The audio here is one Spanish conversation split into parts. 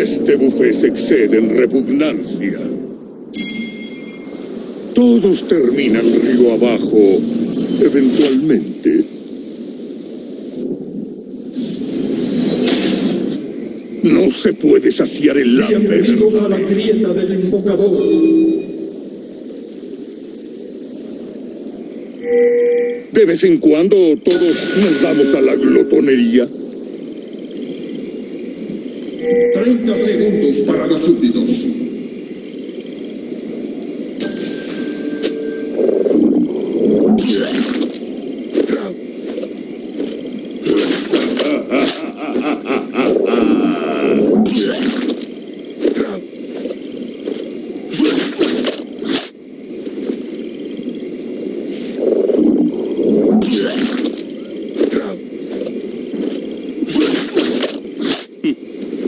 Este buffet se excede en repugnancia. Todos terminan río abajo, eventualmente. No se puede saciar el hambre. Bienvenidos a la grieta del invocador. De vez en cuando todos nos damos a la glotonería. 30 segundos para los súbditos.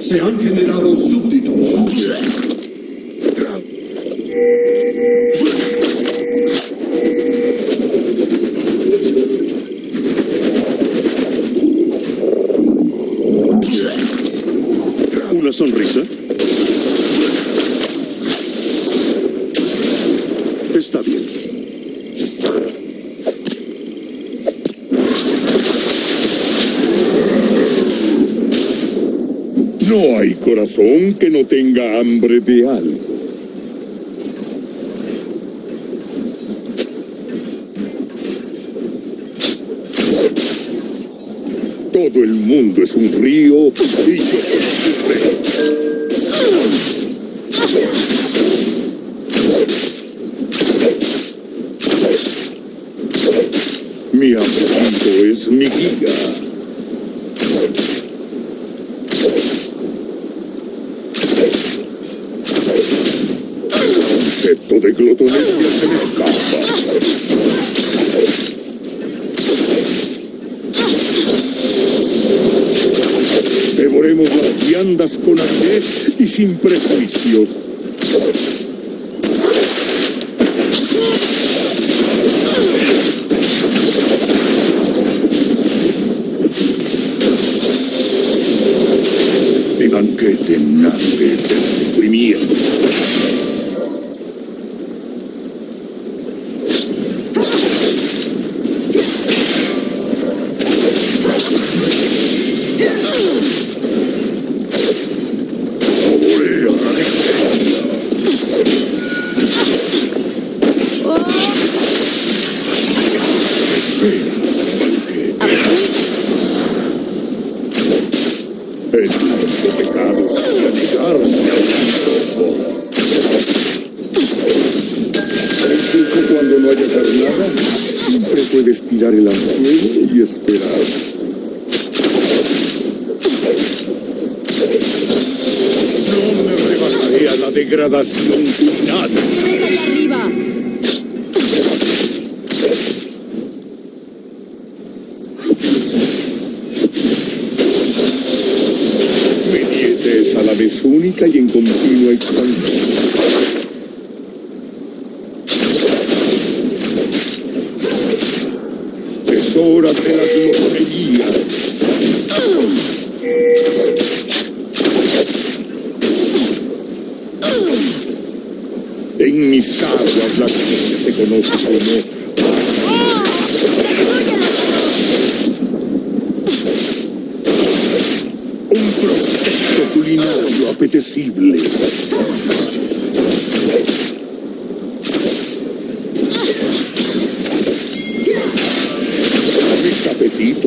Se han generado súbditos. ¿Una sonrisa? Está bien. No hay corazón que no tenga hambre de algo. Todo el mundo es un río y yo soy un rey. Mi amor es mi guía. El concepto de glotonería se me escapa. Devoremos las viandas con avidez y sin prejuicios. Mi banquete nace del sufrimiento. Puedes tirar el anzuelo y esperar. No me rebajaré a la degradación cultural. ¡Tres allá arriba! Mi dieta es a la vez única y en continua expansión. Hora de la glotonería. En mis aguas la ciencia se conoce como un prospecto culinario apetecible.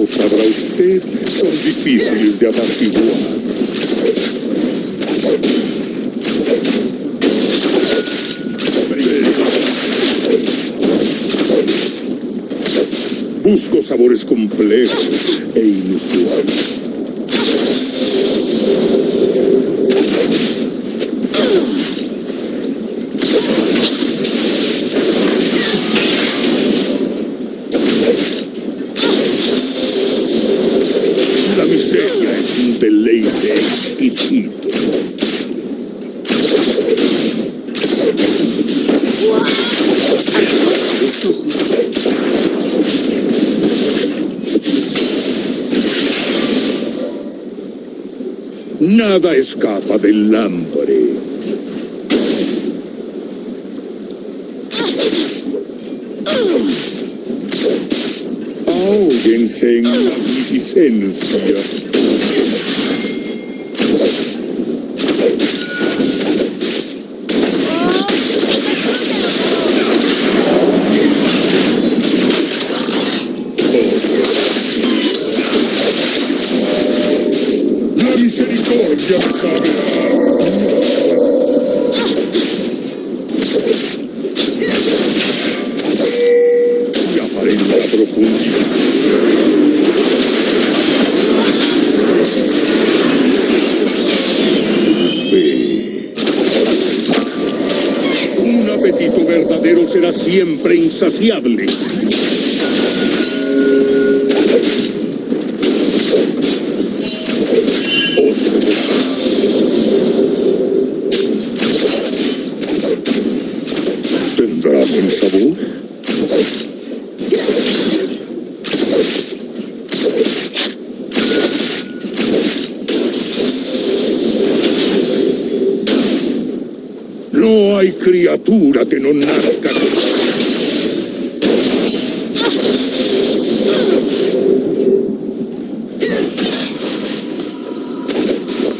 Sabrá usted, son difíciles de apaciguar. Busco sabores complejos e inusuales. Nada escapa del hambre. Ahóguense en la magnificencia. Será siempre insaciable. ¿Tendrá buen sabor? No hay criatura que no nazca con...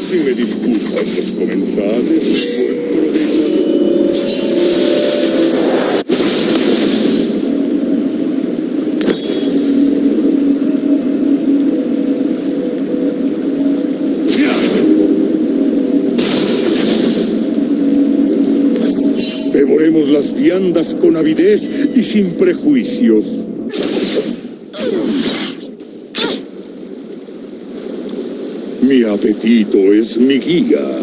Si me disculpan los comensales, buen provecho. Devoremos las viandas con avidez y sin prejuicios. Mi apetito es mi guía.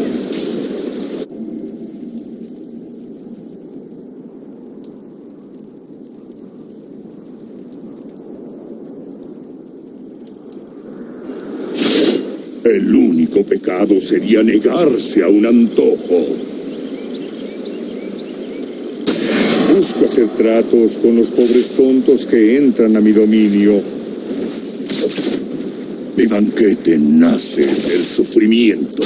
El único pecado sería negarse a un antojo. Busco hacer tratos con los pobres tontos que entran a mi dominio. Mi banquete nace del sufrimiento.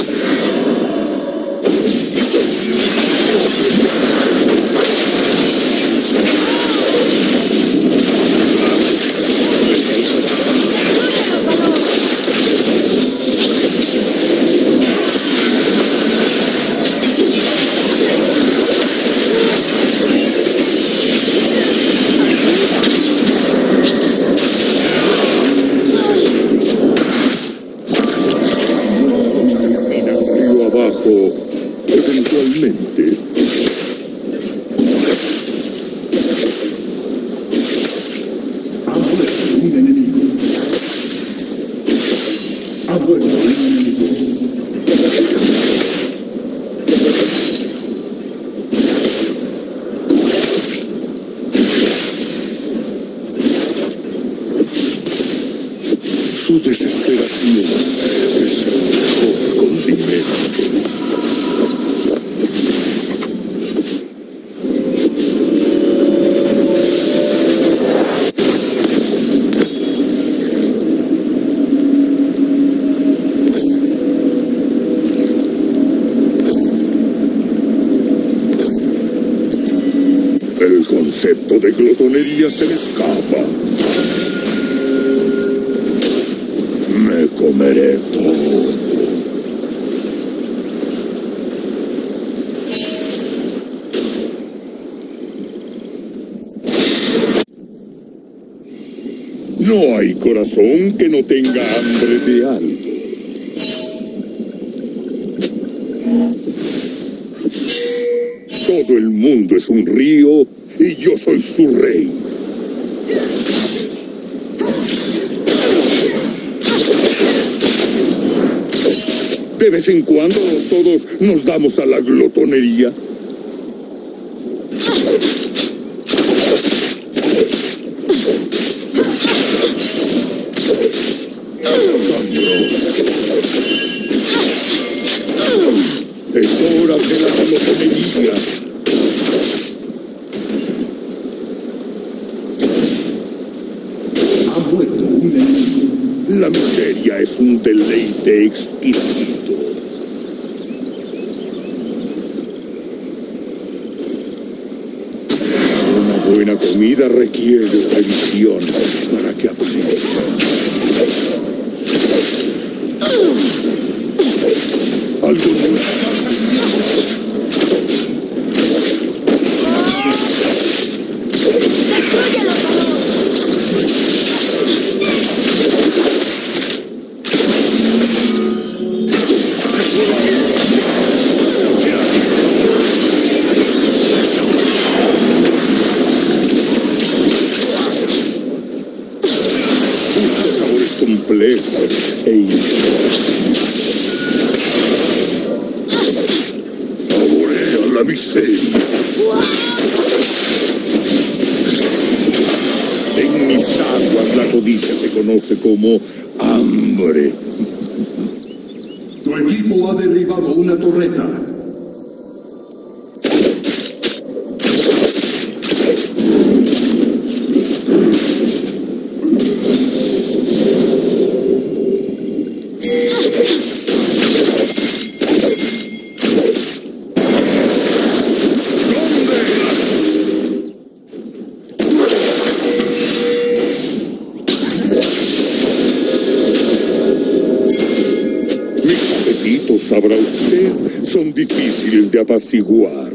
Su desesperación es el mejor condimento. El concepto de glotonería se me escapa. Comeré todo. No hay corazón que no tenga hambre de algo. Todo el mundo es un río y yo soy su rey. De vez en cuando todos nos damos a la glotonería. Es hora de la glotonería. Ha vuelto un enemigo. La miseria es un deleite exquisito. buena comida requiere religión para que aprecie. Algo nuevo. Complejos e injustos. Saborea la miseria. En mis aguas la codicia se conoce como hambre. Tu equipo ha derribado una torreta. Sabrá usted, son difíciles de apaciguar.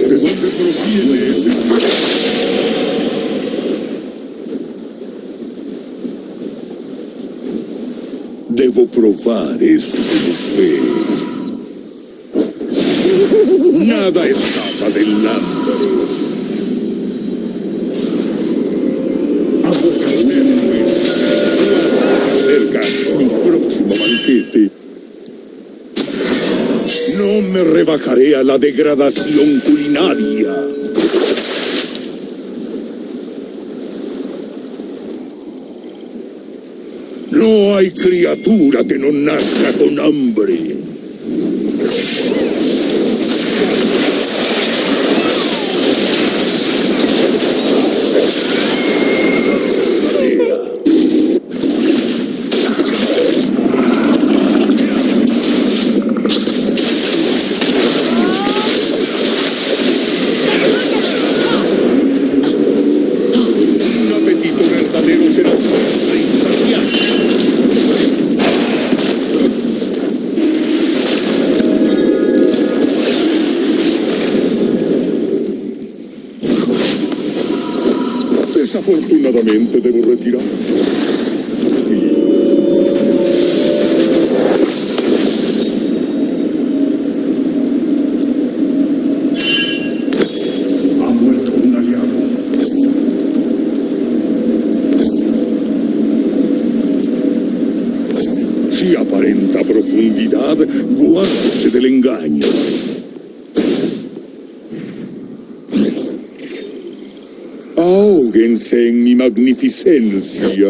¿De dónde proviene ese problema? Debo probar este buffet. Nada escapa del hambre. Acerca mi próximo banquete. No me rebajaré a la degradación culinaria. No hay criatura que no nazca con hambre. Desafortunadamente debo retirar. Ha muerto un aliado. Si aparenta profundidad, guárdese del engaño. Ahóguense en mi magnificencia.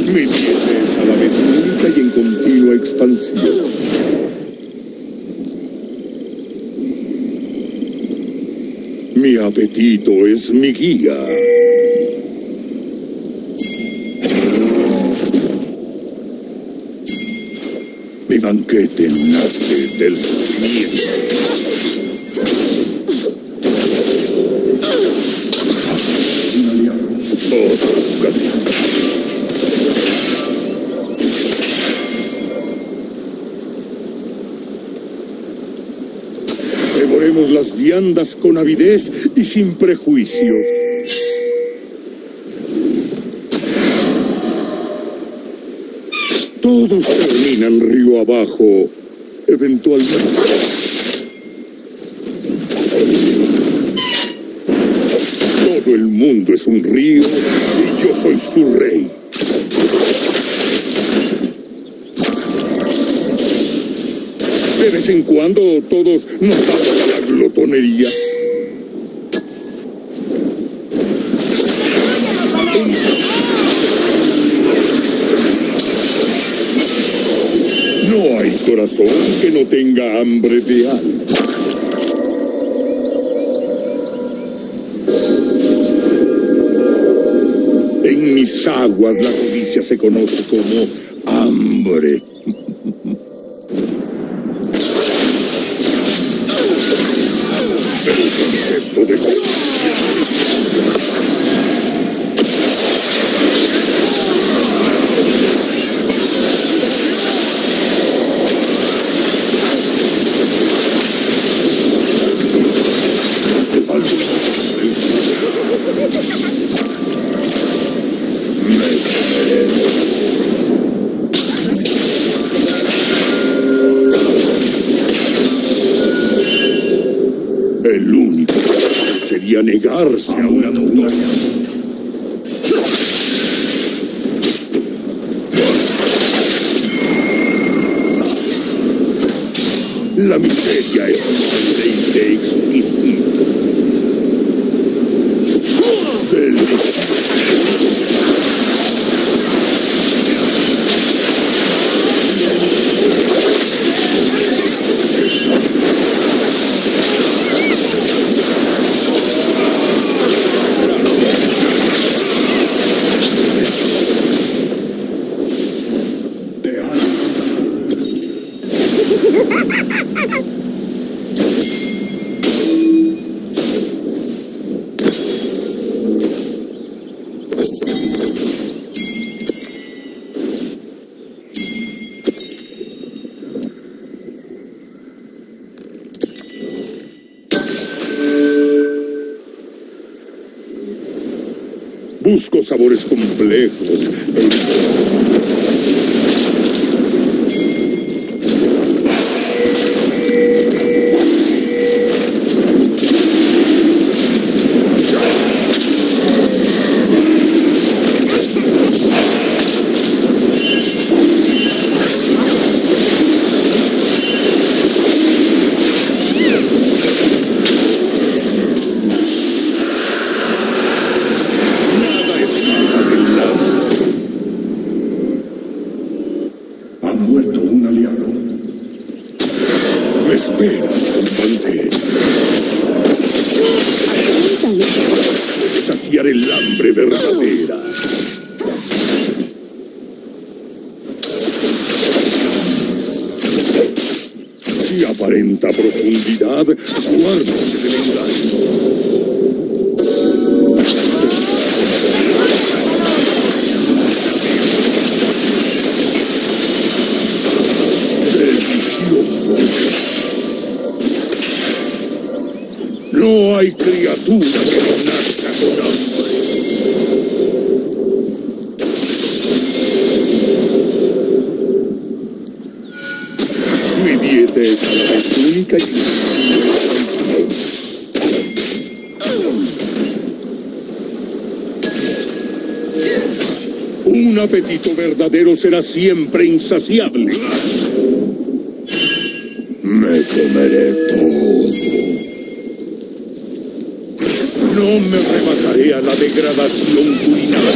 Mi dieta es a la vez única y en continua expansión. Mi apetito es mi guía. Mi banquete nace del sufrimiento. Un aliado. Otro jugador. Devoremos las viandas con avidez y sin prejuicios. Todos terminan río abajo, eventualmente. Todo el mundo es un río y yo soy su rey. De vez en cuando todos nos vamos a la glotonería. corazón que no tenga hambre de algo. En mis aguas la codicia se conoce como hambre. El concepto de codicia. El único sería negarse a una mujer. La miseria es un aceite exquisito. Busco sabores complejos. Espera, infante. Puede saciar el hambre verdadera. Si aparenta profundidad, guárdate del engaño. No hay criatura que no nazca con hambre. Mi dieta es a la vez única y un apetito verdadero será siempre insaciable. Me comeré todo. No me rebajaré a la degradación culinaria.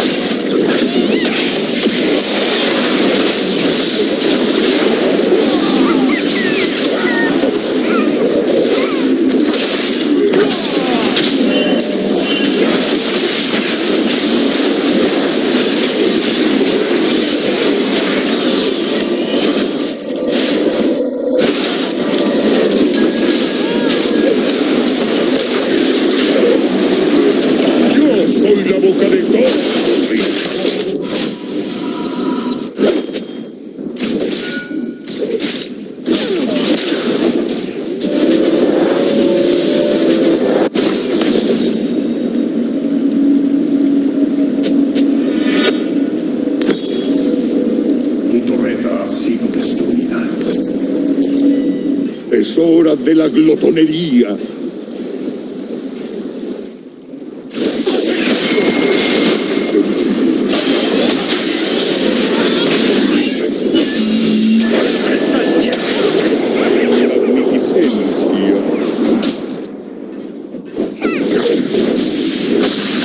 Es hora de la glotonería.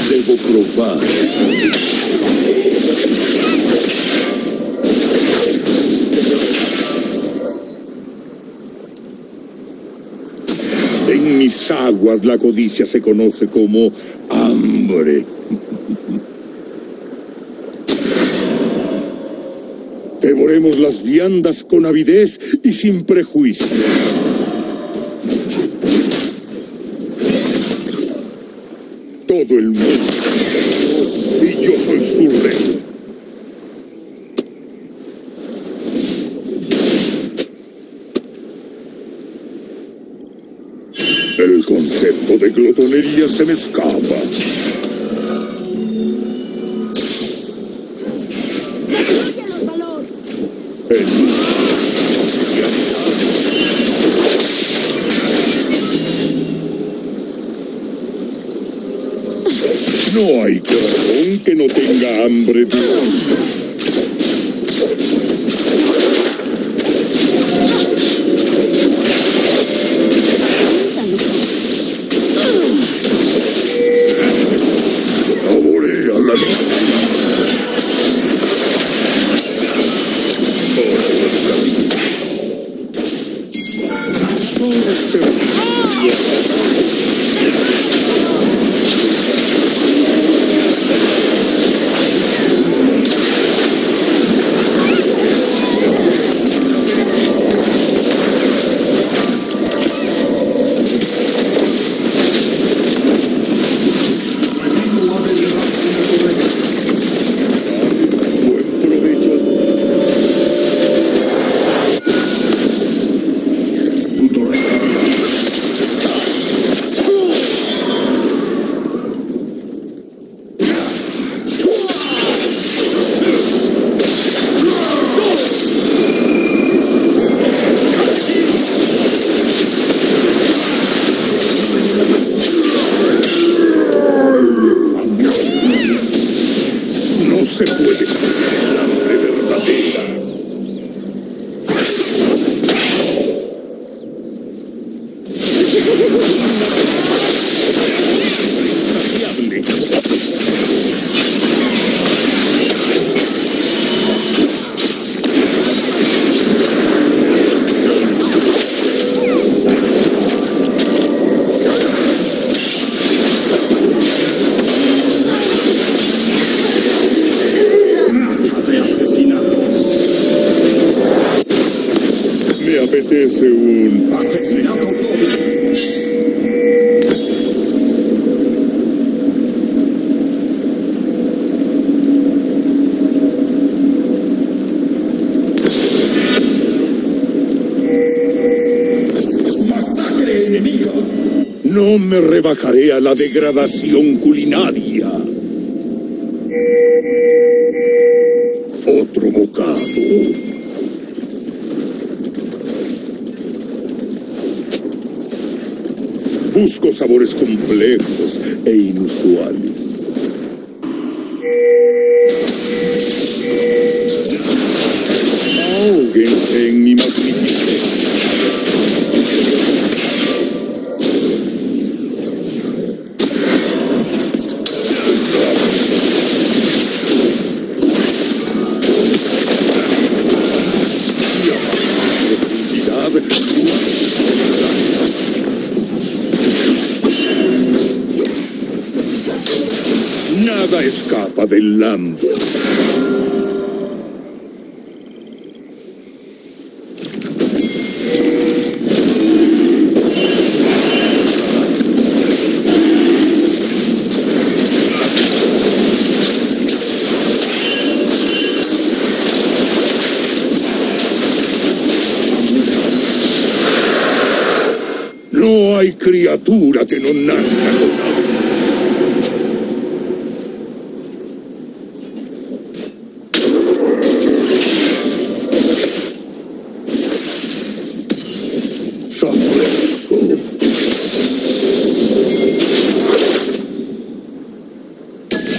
Debo probar. En mis aguas la codicia se conoce como hambre. Devoremos las viandas con avidez y sin prejuicio. Todo el mundo es y yo soy su rey. El concepto de glotonería se me escapa. No hay corazón que no tenga hambre de hambre. No me rebajaré a la degradación culinaria. Otro bocado. Busco sabores complejos e inusuales. Ahóguense en mi magnificencia. Nada escapa del hambre. No hay criatura que no nazca con hambre.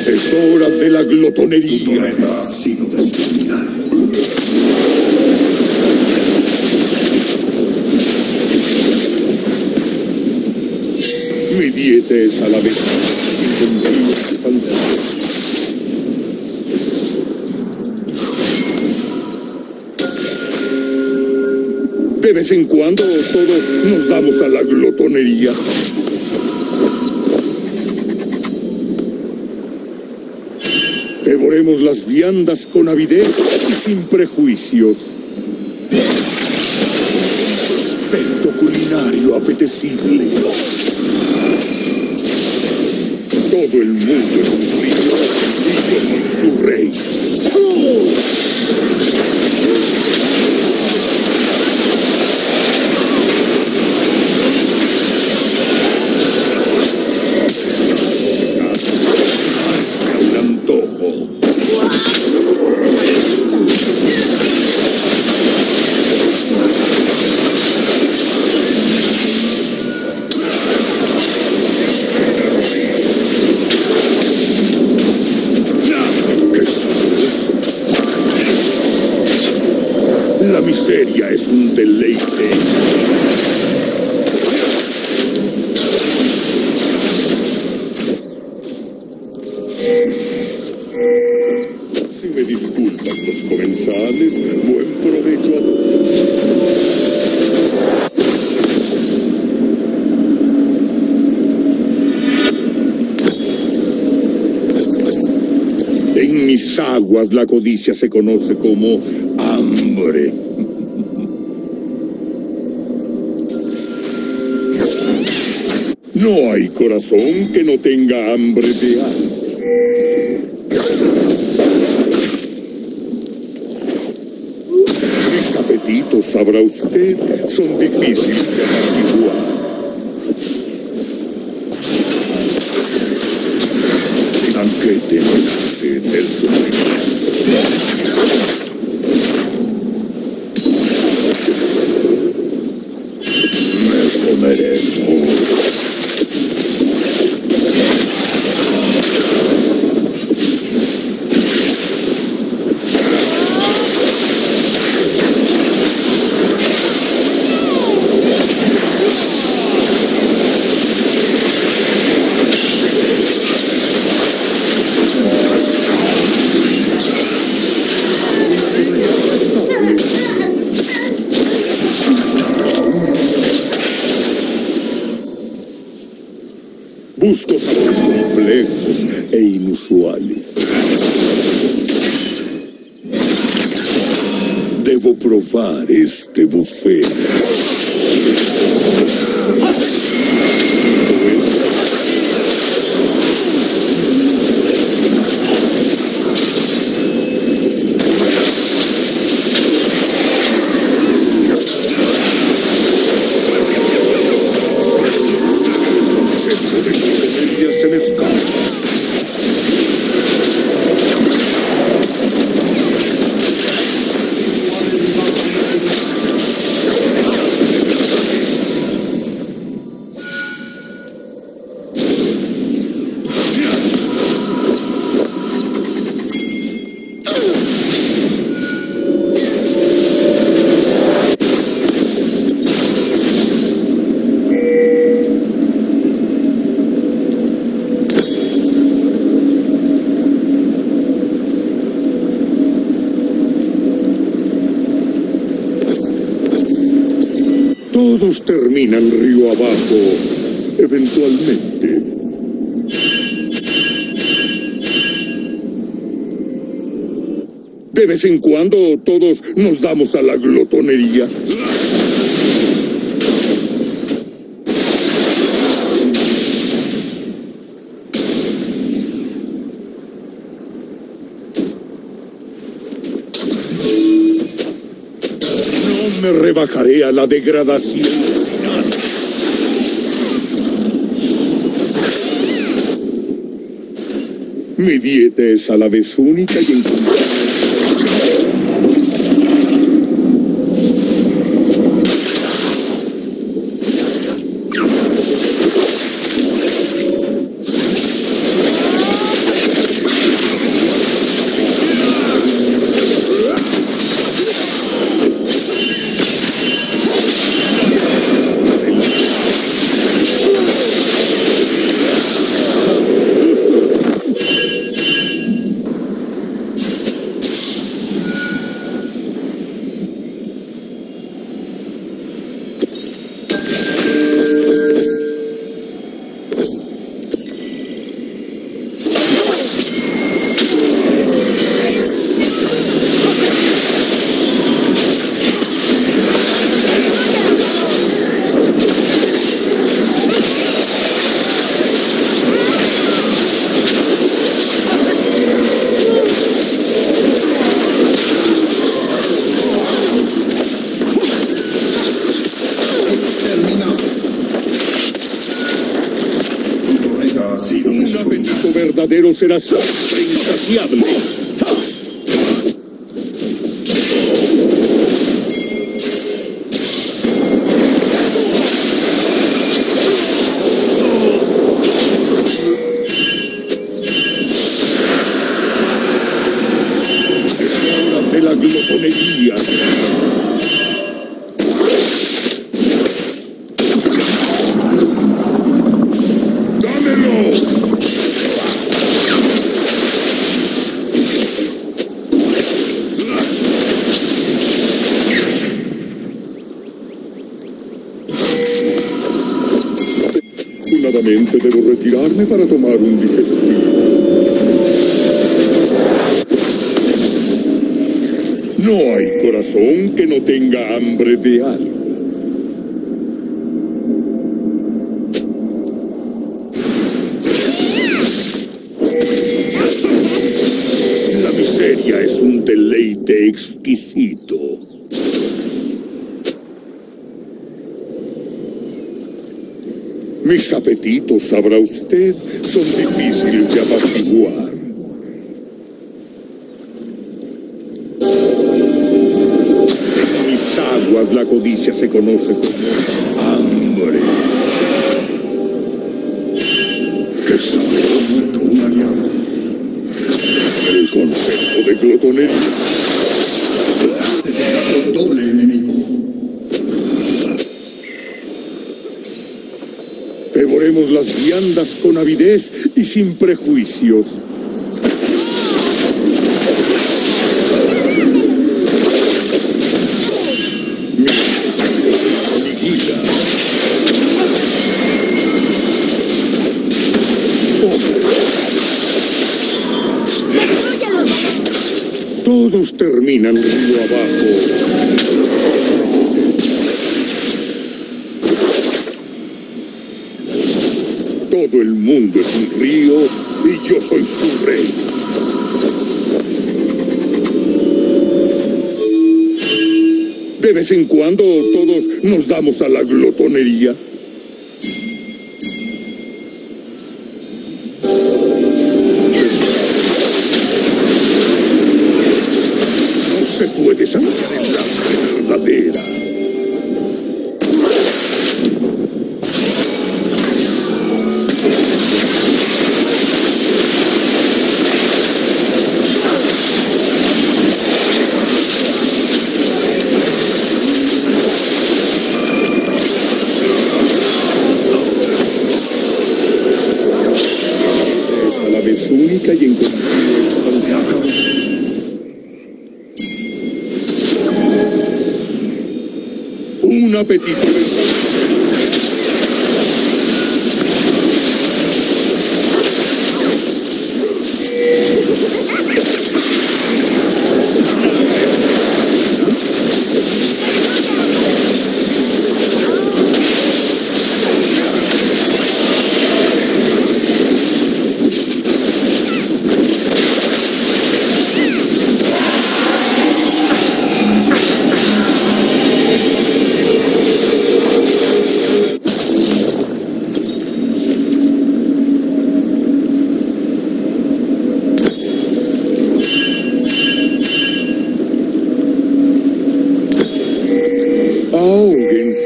Es hora de la glotonería. No está sino despedida. Mi dieta es a la vez. vez en cuando todos nos damos a la glotonería. Devoremos las viandas con avidez y sin prejuicios. Aspecto culinario apetecible. Todo el mundo es un río y yo soy su rey. Aguas, la codicia se conoce como hambre. No hay corazón que no tenga hambre de algo. Mis apetitos, sabrá usted, son difíciles de apaciguar. Busco sabores complejos e inusuales. Debo probar este buffet. Todos terminan río abajo, eventualmente. De vez en cuando todos nos damos a la glotonería. Me rebajaré a la degradación final. Mi dieta es a la vez única y verdadero será siempre insaciable. Hora de la glotonería. Debo retirarme para tomar un digestivo. No hay corazón que no tenga hambre de algo. La miseria es un deleite exquisito. Mis apetitos, sabrá usted, son difíciles de apaciguar. En mis aguas la codicia se conoce como hambre. ¡Qué sabroso, mañana! El concepto de glotonería. Se trata de un doble enemigo. Devoremos las viandas con avidez y sin prejuicios. Todos terminan río abajo. Todo el mundo es un río y yo soy su rey. De vez en cuando todos nos damos a la glotonería. No se puede sacar el hambre verdadera. Un apetito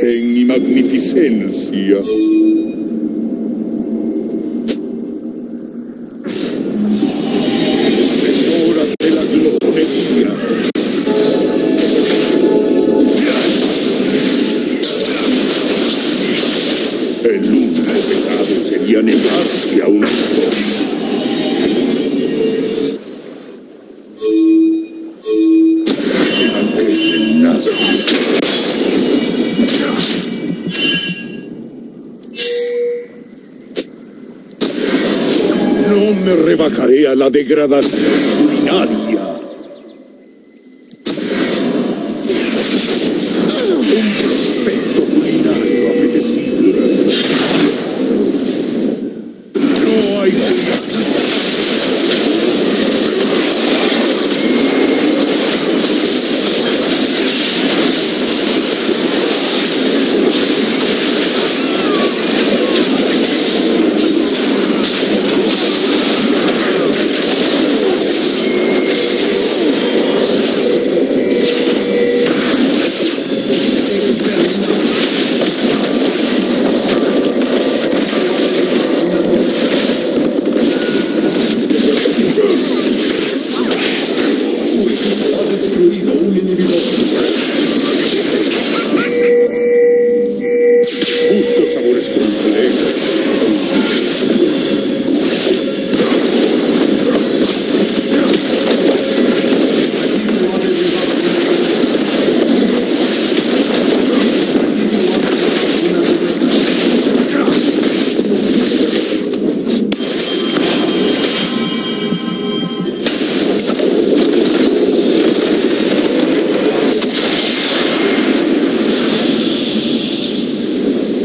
en mi magnificencia. Es hora de la glotonería. El último pecado sería negarse a una gloria. Me rebajaré a la degradación culinaria.